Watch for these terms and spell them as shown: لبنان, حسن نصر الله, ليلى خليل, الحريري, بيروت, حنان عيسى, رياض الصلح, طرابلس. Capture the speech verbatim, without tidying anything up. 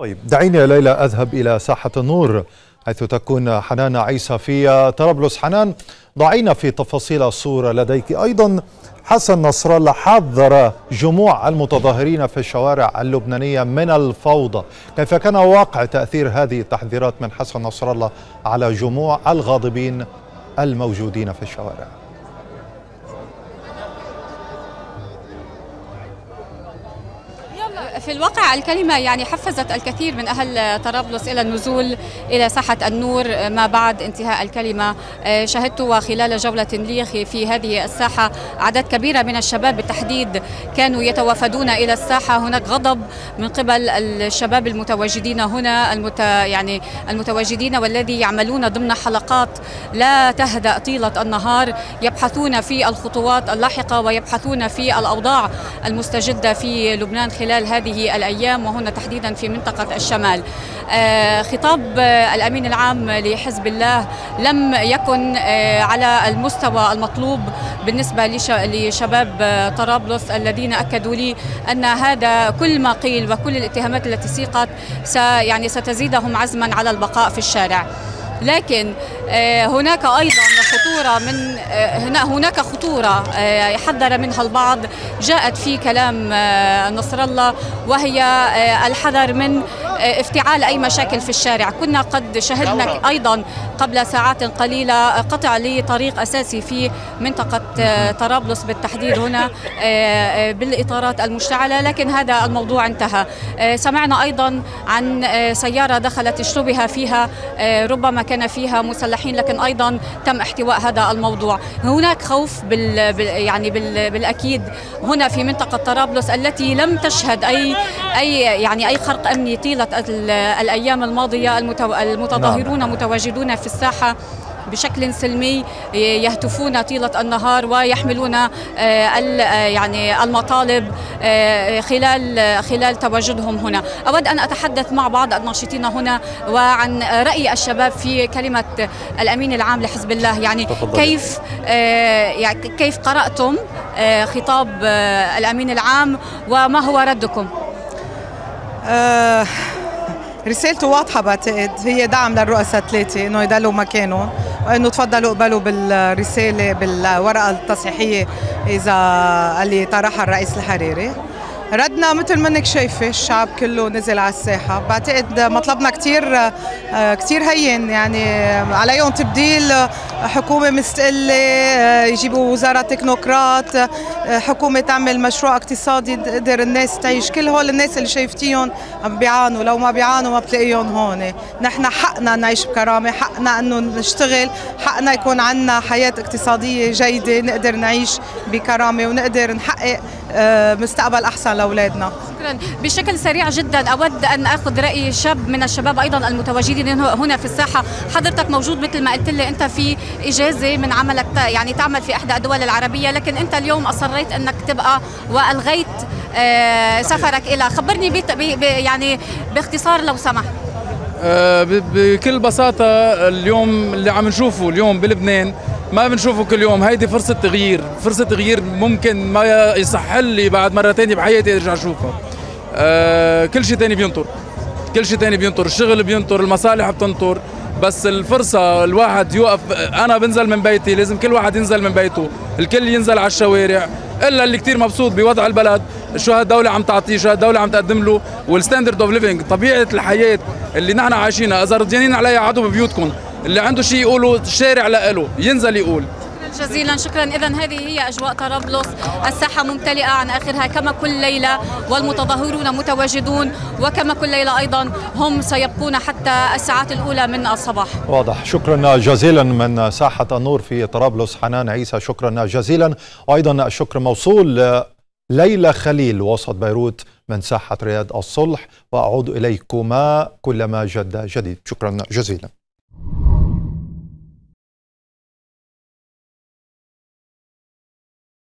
طيب دعيني يا ليلى أذهب إلى ساحة النور حيث تكون حنان عيسى في طرابلس. حنان، ضعينا في تفاصيل الصورة لديك. أيضا حسن نصر الله حذر جموع المتظاهرين في الشوارع اللبنانية من الفوضى، كيف كان واقع تأثير هذه التحذيرات من حسن نصر الله على جموع الغاضبين الموجودين في الشوارع؟ في الواقع الكلمة يعني حفزت الكثير من أهل طرابلس إلى النزول إلى ساحة النور ما بعد انتهاء الكلمة. شهدت وخلال جولة لي في هذه الساحة أعداد كبيرة من الشباب بالتحديد كانوا يتوافدون إلى الساحة. هناك غضب من قبل الشباب المتواجدين هنا المت يعني المتواجدين والذي يعملون ضمن حلقات لا تهدأ طيلة النهار، يبحثون في الخطوات اللاحقة ويبحثون في الأوضاع المستجدة في لبنان خلال هذه الأيام وهنا تحديدا في منطقة الشمال. خطاب الأمين العام لحزب الله لم يكن على المستوى المطلوب بالنسبة لشباب طرابلس الذين أكدوا لي أن هذا كل ما قيل وكل الاتهامات التي سيقت يعني ستزيدهم عزما على البقاء في الشارع. لكن هناك أيضا خطورة من هناك خطورة حذر منها البعض جاءت في كلام نصر الله، وهي الحذر من افتعال أي مشاكل في الشارع. كنا قد شهدنا أيضا قبل ساعات قليلة قطع لطريق أساسي في منطقة طرابلس بالتحديد هنا بالإطارات المشتعلة، لكن هذا الموضوع انتهى. سمعنا أيضا عن سيارة دخلت اشتبه فيها ربما كان فيها مسلحين، لكن أيضا تم احتواء هذا الموضوع. هناك خوف بال يعني بال بالأكيد هنا في منطقة طرابلس التي لم تشهد أي أي يعني أي خرق أمني طيلة الأيام الماضية. المتظاهرون متواجدون في الساحة بشكل سلمي يهتفون طيلة النهار ويحملون يعني المطالب خلال خلال تواجدهم هنا. أود أن أتحدث مع بعض الناشطين هنا وعن رأي الشباب في كلمة الأمين العام لحزب الله. يعني كيف يعني كيف قرأتم خطاب الأمين العام وما هو ردكم؟ رسالته واضحة بعتقد، هي دعم للرؤساء الثلاثة إنه يضلوا مكانهم وإنه تفضلوا اقبلوا بالرسالة بالورقة التصحيحية إذا اللي طرحها الرئيس الحريري. ردنا مثل ما انك شايفة الشعب كله نزل على الساحة، بعتقد مطلبنا كتير كتير هين، يعني عليهم تبديل حكومة مستقلة، يجيبوا وزارة تكنوقراط، حكومة تعمل مشروع اقتصادي تقدر الناس تعيش. كل هول الناس اللي شايفتيهم عم بيعانوا، لو ما بيعانوا ما بتلاقيهم هون. نحن حقنا نعيش بكرامة، حقنا انه نشتغل، حقنا يكون عندنا حياة اقتصادية جيدة نقدر نعيش بكرامة ونقدر نحقق مستقبل أحسن لأولادنا. شكرا. بشكل سريع جدا أود أن أخذ رأي شاب من الشباب أيضا المتواجدين هنا في الساحة. حضرتك موجود مثل ما قلت لي أنت في إجازة من عملك، يعني تعمل في إحدى الدول العربية، لكن أنت اليوم أصريت أنك تبقى وألغيت سفرك إلى خبرني بي بي يعني باختصار لو سمحت. بكل بساطة اليوم اللي عم نشوفه اليوم بلبنان ما بنشوفه كل يوم، هيدي فرصة تغيير، فرصة تغيير ممكن ما يصح لي بعد مرة تانية بحياتي ارجع اشوفها. أه كل شيء تاني بينطر، كل شيء تاني بينطر، الشغل بينطر، المصالح بتنطر، بس الفرصة الواحد يوقف. أنا بنزل من بيتي، لازم كل واحد ينزل من بيته، الكل ينزل على الشوارع، إلا اللي كتير مبسوط بوضع البلد، شو هالدولة عم تعطيه، شو هالدولة عم تقدم له، والستاندرد اوف ليفينج، طبيعة الحياة اللي نحن عايشينها. إذا رضيانين عليها عادوا ببيوتكم، اللي عنده شيء يقوله الشارع لإله ينزل يقول. شكرا جزيلا. شكرا. إذا هذه هي أجواء طرابلس، الساحة ممتلئة عن آخرها كما كل ليلة والمتظاهرون متواجدون، وكما كل ليلة أيضا هم سيبقون حتى الساعات الأولى من الصباح. واضح. شكرا جزيلا من ساحة النور في طرابلس حنان عيسى، شكرا جزيلا. وأيضا الشكر موصول ليلى خليل وسط بيروت من ساحة رياض الصلح، وأعود إليكما كلما جد جديد. شكرا جزيلا.